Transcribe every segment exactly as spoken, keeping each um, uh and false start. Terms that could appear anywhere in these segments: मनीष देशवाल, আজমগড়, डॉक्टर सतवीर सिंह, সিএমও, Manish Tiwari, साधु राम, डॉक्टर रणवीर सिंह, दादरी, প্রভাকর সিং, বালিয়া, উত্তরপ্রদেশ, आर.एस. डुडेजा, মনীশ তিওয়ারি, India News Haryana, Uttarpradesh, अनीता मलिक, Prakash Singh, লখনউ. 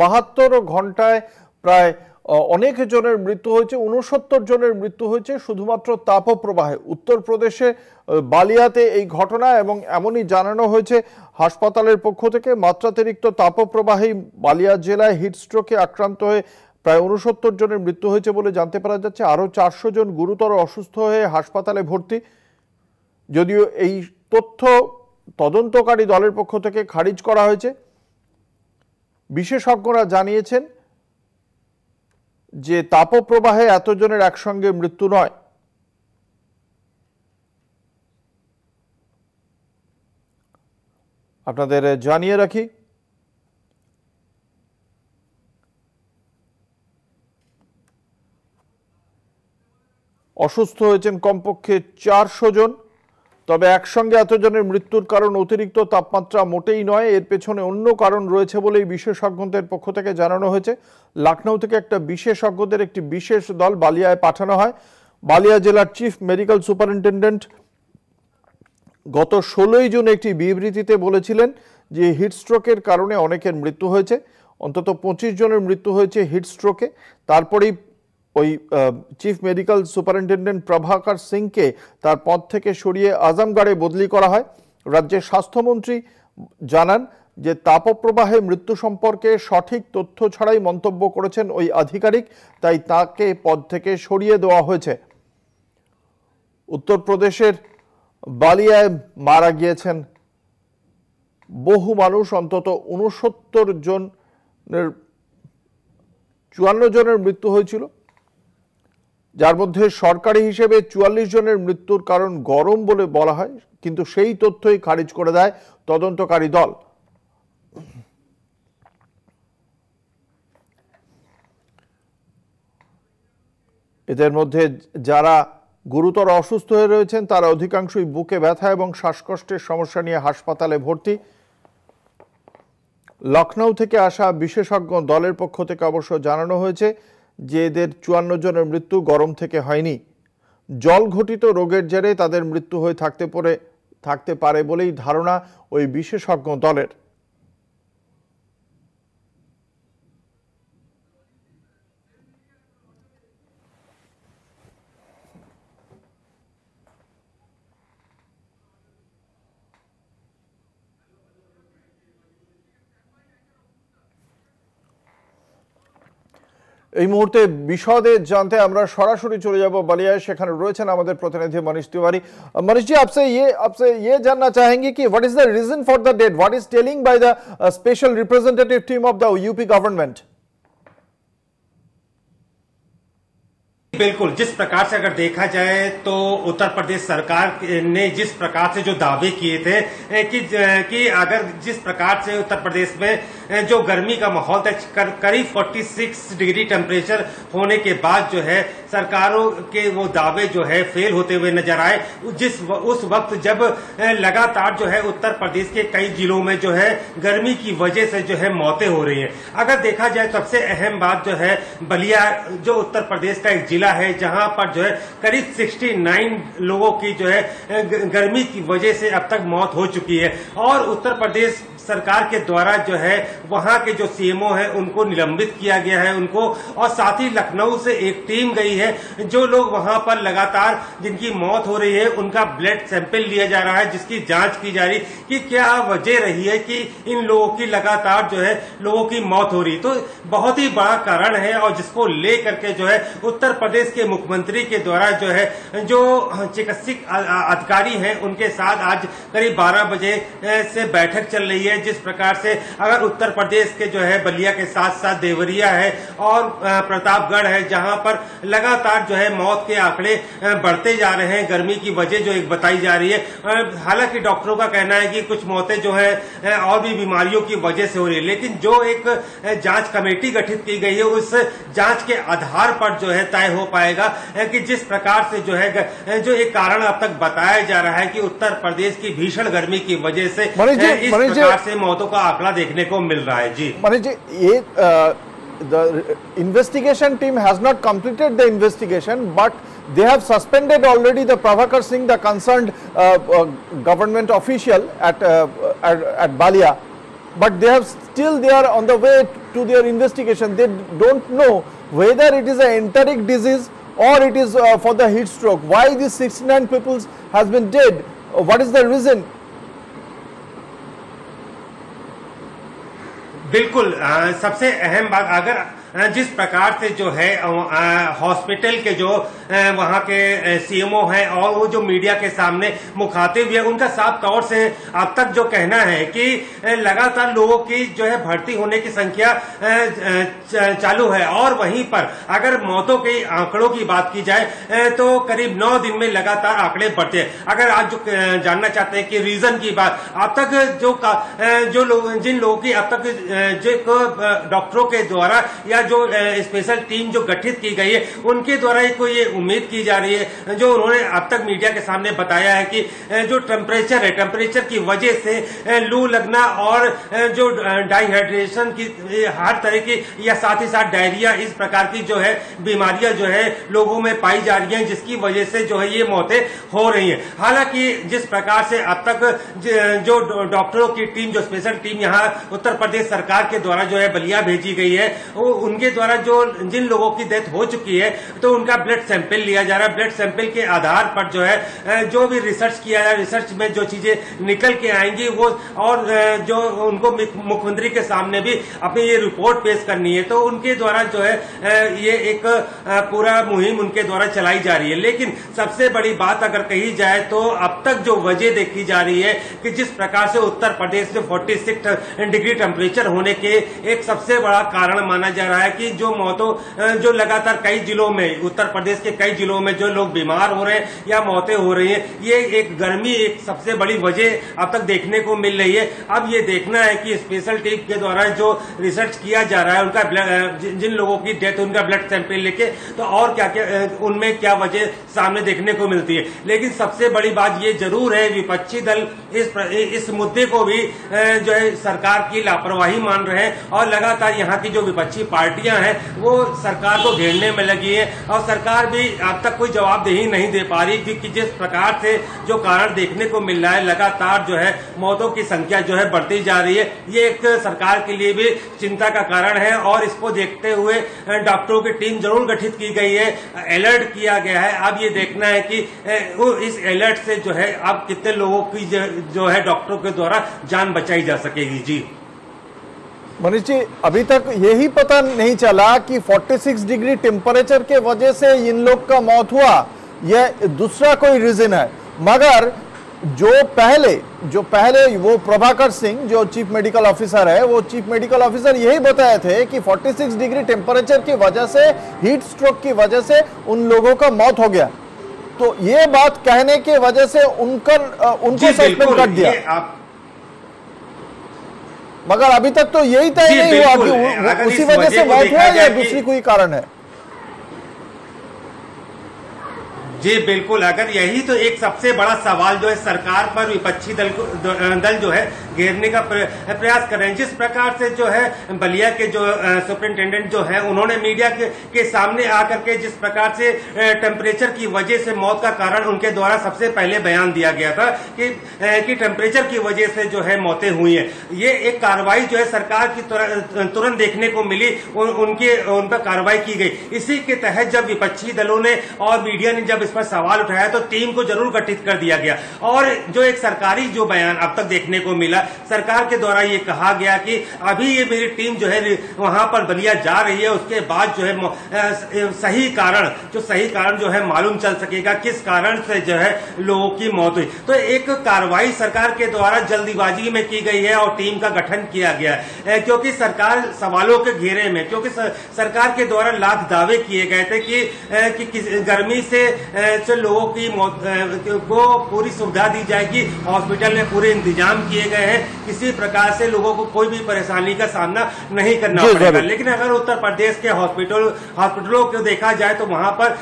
বাহাত্তর ঘন্টায় প্রায় অনেক জনের মৃত্যু হয়েছে, ঊনসত্তর জনের মৃত্যু হয়েছে শুধুমাত্র তাপপ্রবাহে। উত্তরপ্রদেশে বালিয়াতে এই ঘটনা এবং এমনই জানানো হয়েছে হাসপাতালের পক্ষ থেকে। মাত্রাতিরিক্ত তাপপ্রবাহেই বালিয়া জেলায় হিটস্ট্রোকে আক্রান্ত হয়ে প্রায় ঊনসত্তর জনের মৃত্যু হয়েছে বলে জানতে পারা যাচ্ছে। আরও চারশো জন গুরুতর অসুস্থ হয়ে হাসপাতালে ভর্তি। যদিও এই তথ্য তদন্তকারী দলের পক্ষ থেকে খারিজ করা হয়েছে। বিশেষজ্ঞরা জানিয়েছেন যে তাপপ্রবাহে এতজনের একসঙ্গে মৃত্যু নয়। আপনাদের জানিয়ে রাখি অসুস্থ হয়েছেন কমপক্ষে চারশো জন। তবে একসঙ্গে এতজনের মৃত্যুর কারণ অতিরিক্ত তাপমাত্রা মোটেই নয়, এর পেছনে অন্য কারণ রয়েছে বলেই বিশেষজ্ঞদের পক্ষ থেকে জানানো হয়েছে। লখনউ থেকে একটা বিশেষজ্ঞদের একটি বিশেষ দল বালিয়ায় পাঠানো হয়। বালিয়া জেলার চিফ মেডিকেল সুপারিনটেন্ডেন্ট গত ষোলোই জুন একটি বিবৃতিতে বলেছিলেন যে হিটস্ট্রোকের কারণে অনেকের মৃত্যু হয়েছে, অন্তত পঁচিশ জনের মৃত্যু হয়েছে হিটস্ট্রোকে। তারপরেই ওই চিফ মেডিকেল সুপারিনটেন্ডেন্ট প্রভাকর সিংকে তার পদ থেকে সরিয়ে আজমগড়ে বদলি করা হয়। রাজ্যের স্বাস্থ্যমন্ত্রী জানান যে তাপপ্রবাহে মৃত্যু সম্পর্কে সঠিক তথ্য ছাড়াই মন্তব্য করেছেন ওই আধিকারিক, তাই তাকে পদ থেকে সরিয়ে দেওয়া হয়েছে। উত্তরপ্রদেশের বালিয়ায় মারা গিয়েছেন বহু মানুষ, অন্তত ঊনসত্তর জনের চুয়ান্ন জনের মৃত্যু হয়েছিল, যার মধ্যে সরকারি হিসেবে চুয়াল্লিশ জনের মৃত্যুর কারণ গরম বলে বলা হয়, কিন্তু সেই তথ্যই খারিজ করে দেয় তদন্তকারী দল। এদের মধ্যে যারা গুরুতর অসুস্থ হয়ে রয়েছেন তারা অধিকাংশই বুকে ব্যথা এবং শ্বাসকষ্টের সমস্যা নিয়ে হাসপাতালে ভর্তি। লখনউ থেকে আসা বিশেষজ্ঞ দলের পক্ষ থেকে অবশ্য জানানো হয়েছে যে এদের চুয়ান্ন জনের মৃত্যু গরম থেকে হয়নি, জল ঘটিত রোগের জেরে তাদের মৃত্যু হয়ে থাকতে পারে থাকতে পারে বলেই ধারণা ওই বিশেষজ্ঞ দলের। এই মুহূর্তে বিশদে जानते हैं আমরা সরাসরি চলে যাব বালিয়া, সেখানে রয়েছেন আমাদের প্রতিনিধি মনীষ तिवारी। मनीष जी, आपसे ये आपसे ये जानना चाहेंगे कि what is the reason for the death, what is telling by the special representative team of the UP government. बिल्कुल, जिस प्रकार से अगर देखा जाए तो उत्तर प्रदेश सरकार ने जिस प्रकार से जो दावे किए थे कि कि अगर जिस प्रकार से उत्तर प्रदेश में जो गर्मी का माहौल था, करीब छियालीस डिग्री टेम्परेचर होने के बाद जो है सरकारों के वो दावे जो है फेल होते हुए नजर आए। जिस उस वक्त जब लगातार जो है उत्तर प्रदेश के कई जिलों में जो है गर्मी की वजह से जो है मौतें हो रही है। अगर देखा जाए सबसे अहम बात जो है बलिया जो उत्तर प्रदेश का एक जिला है, जहां पर जो है करीब उनहत्तर लोगों की जो है गर्मी की वजह से अब तक मौत हो चुकी है और उत्तर प्रदेश सरकार के द्वारा जो है वहां के जो सीएमओ है उनको निलंबित किया गया है उनको। और साथ ही लखनऊ से एक टीम गई है, जो लोग वहां पर लगातार जिनकी मौत हो रही है उनका ब्लड सैंपल लिया जा रहा है, जिसकी जांच की जा रही कि क्या वजह रही है कि इन लोगों की लगातार जो है लोगों की मौत हो रही। तो बहुत ही बड़ा कारण है और जिसको लेकर के जो है उत्तर प्रदेश के मुख्यमंत्री के द्वारा जो है जो चिकित्सक अधिकारी हैं उनके साथ आज करीब बारह बजे से बैठक चल रही है। जिस प्रकार से अगर उत्तर प्रदेश के जो है बलिया के साथ साथ देवरिया है और प्रतापगढ़ है, जहां पर लगातार जो है मौत के आंकड़े बढ़ते जा रहे हैं, गर्मी की वजह जो एक बताई जा रही है। हालांकि डॉक्टरों का कहना है कि कुछ मौतें जो है और भी बीमारियों की वजह से हो रही है, लेकिन जो एक जांच कमेटी गठित की गई है उस जांच के आधार पर जो है तय हो पाएगा कि जिस प्रकार से जो है जो एक कारण अब तक बताया जा रहा है कि उत्तर प्रदेश की भीषण गर्मी की वजह से इस प्रकार से मौतों का आंकड़ा देखने को मिल रहा है। जी मनीष जी, ये the investigation team has not completed the investigation but they have suspended already the Prabhakar Singh, the concerned government official at at Ballia, but they have still they are on the way to their investigation, they don't know whether it is an enteric disease or it is uh, for the heat stroke. Why these sixty-nine people has been dead? Uh, what is the reason? बिल्कुल आ, सबसे अहम बात, अगर जिस प्रकार से जो है हॉस्पिटल के जो वहाँ के सीएमओ हैं और वो जो मीडिया के सामने मुखातिब है, उनका साफ तौर से अब तक जो कहना है कि लगातार लोगों की जो है भर्ती होने की संख्या चालू है, और वहीं पर अगर मौतों के आंकड़ों की बात की जाए तो करीब नौ दिन में लगातार आंकड़े बढ़ते हैं। अगर आप जो जानना चाहते हैं कि रीजन की बात, अब तक जो जो लोग जिन लोगों की अब तक जो डॉक्टरों के द्वारा या जो स्पेशल टीम जो गठित की गई है उनके द्वारा को ये उम्मीद की जा रही है, जो उन्होंने अब तक मीडिया के सामने बताया है कि जो टेम्परेचर है, टेम्परेचर की वजह से लू लगना और जो डाइहाइड्रेशन की हर तरह की, या साथ ही साथ डायरिया, इस प्रकार की जो है बीमारियां जो है लोगों में पाई जा रही है, जिसकी वजह से जो है ये मौतें हो रही है। हालांकि जिस प्रकार से अब तक जो डॉक्टरों की टीम, जो स्पेशल टीम यहाँ उत्तर प्रदेश सरकार के द्वारा जो है बलिया भेजी गई है, वो उनके द्वारा जो जिन लोगों की डेथ हो चुकी है तो उनका ब्लड सैंपल लिया जा रहा है। ब्लड सैंपल के आधार पर जो है जो भी रिसर्च किया जा रहा है, रिसर्च में जो चीजें निकल के आएंगी वो, और जो उनको मुख्यमंत्री के सामने भी अपनी ये रिपोर्ट पेश करनी है, तो उनके द्वारा जो है ये एक पूरा मुहिम उनके द्वारा चलाई जा रही है। लेकिन सबसे बड़ी बात अगर कही जाए तो अब तक जो वजह देखी जा रही है कि जिस प्रकार से उत्तर प्रदेश में फोर्टी सिक्स डिग्री टेम्परेचर होने के एक सबसे बड़ा कारण माना जा रहा है कि जो मौतों, जो लगातार कई जिलों में, उत्तर प्रदेश के कई जिलों में जो लोग बीमार हो रहे हैं या मौतें हो रही हैं, ये एक गर्मी एक सबसे बड़ी वजह अब तक देखने को मिल रही है। अब ये देखना है कि स्पेशल टीम के द्वारा जो रिसर्च किया जा रहा है, उनका ब्लड, जिन लोगों की डेथ, उनका ब्लड सैंपल लेके तो और क्या क्या उनमें क्या वजह सामने देखने को मिलती है। लेकिन सबसे बड़ी बात ये जरूर है, विपक्षी दल इस इस मुद्दे को भी जो है सरकार की लापरवाही मान रहे हैं, और लगातार यहाँ की जो विपक्षी पार्टियां हैं वो सरकार को घेरने में लगी है, और सरकार भी अब तक कोई जवाबदेही नहीं दे पा रही, क्योंकि जिस प्रकार से जो कारण देखने को मिल रहा है, लगातार जो है मौतों की संख्या जो है बढ़ती जा रही है, ये एक सरकार के लिए भी चिंता का कारण है। और इसको देखते हुए डॉक्टरों की टीम जरूर गठित की गई है, अलर्ट किया गया है। अब ये देखना है कि इस अलर्ट से जो है अब कितने लोगों की जो है डॉक्टरों के द्वारा जान बचाई जा सकेगी। जी मनीष जी, अभी तक यही पता नहीं चला कि छियालीस डिग्री टेम्परेचर के वजह से इन लोग का मौत हुआ, यह दूसरा कोई रीजन है। मगर जो पहले जो पहले वो प्रभाकर सिंह जो चीफ मेडिकल ऑफिसर है, वो चीफ मेडिकल ऑफिसर यही बताए थे कि छियालीस डिग्री टेम्परेचर की वजह से, हीट स्ट्रोक की वजह से उन लोगों का मौत हो गया, तो ये बात कहने के वजह से उनका उनको सस्पेंड कर दिया। मगर अभी तक तो यही तय नहीं हुआ कि उसी वजह से मौत है या दूसरी कोई कारण है। जी बिल्कुल, अगर यही तो एक सबसे बड़ा सवाल जो है सरकार पर विपक्षी दल को दल जो है घेरने का प्रयास कर रहे हैं। जिस प्रकार से जो है बलिया के जो सुपरिंटेंडेंट जो है उन्होंने मीडिया के, के सामने आकर के जिस प्रकार से टेम्परेचर की वजह से मौत का कारण उनके द्वारा सबसे पहले बयान दिया गया था कि कि टेम्परेचर की वजह से जो है मौतें हुई हैं, ये एक कार्रवाई जो है सरकार की तुरंत देखने को मिली, उ, उनके उन पर कार्रवाई की गई। इसी के तहत जब विपक्षी दलों ने और मीडिया ने जब इस पर सवाल उठाया तो टीम को जरूर गठित कर दिया गया, और जो एक सरकारी जो बयान अब तक देखने को मिला, सरकार के द्वारा ये कहा गया कि अभी ये मेरी टीम जो है वहां पर बलिया जा रही है, उसके बाद जो है सही कारण जो सही कारण जो है मालूम चल सकेगा किस कारण से जो है लोगों की मौत हुई। तो एक कार्रवाई सरकार के द्वारा जल्दबाजी में की गई है और टीम का गठन किया गया है, क्योंकि सरकार सवालों के घेरे में, क्योंकि सरकार के द्वारा लाख दावे किए गए थे कि, कि, कि गर्मी से से लोगों की मौत को पूरी सुविधा दी जाएगी, हॉस्पिटल में पूरे इंतजाम किए गए हैं, किसी प्रकार से लोगों को कोई भी परेशानी का सामना नहीं करना पड़ेगा। लेकिन अगर उत्तर प्रदेश के हॉस्पिटल हॉस्पिटलों को देखा जाए तो वहां पर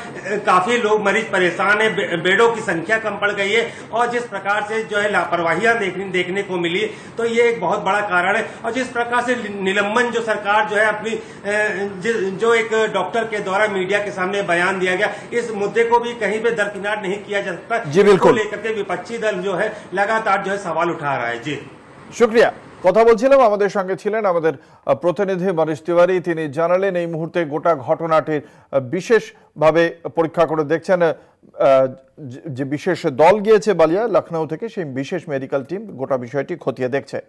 काफी लोग मरीज परेशान है, बेडों की संख्या कम पड़ गई है, और जिस प्रकार से जो है लापरवाहियां देखने, देखने को मिली, तो ये एक बहुत बड़ा कारण है। और जिस प्रकार से निलंबन जो सरकार जो है अपनी जो एक डॉक्टर के द्वारा मीडिया के सामने बयान दिया गया, इस मुद्दे को भी कहीं पे दरकिनार नहीं किया जा सकता। जी बिल्कुल, लेकर के विपक्षी दल जो है लगातार जो है सवाल उठा रहा है। जी शुक्रिया। कथा बोलছিলাম আমাদের সঙ্গে ছিলেন আমাদের প্রতিনিধি মনীশ তিওয়ারি। তিনি জানালেন এই মুহূর্তে গোটা ঘটনাটির বিশেষ ভাবে পরীক্ষা করে দেখছেন যে বিশেষ দল গিয়েছে বালিয়া লখনউ থেকে, সেই বিশেষ মেডিকেল টিম গোটা বিষয়টি খতিয়ে দেখছে।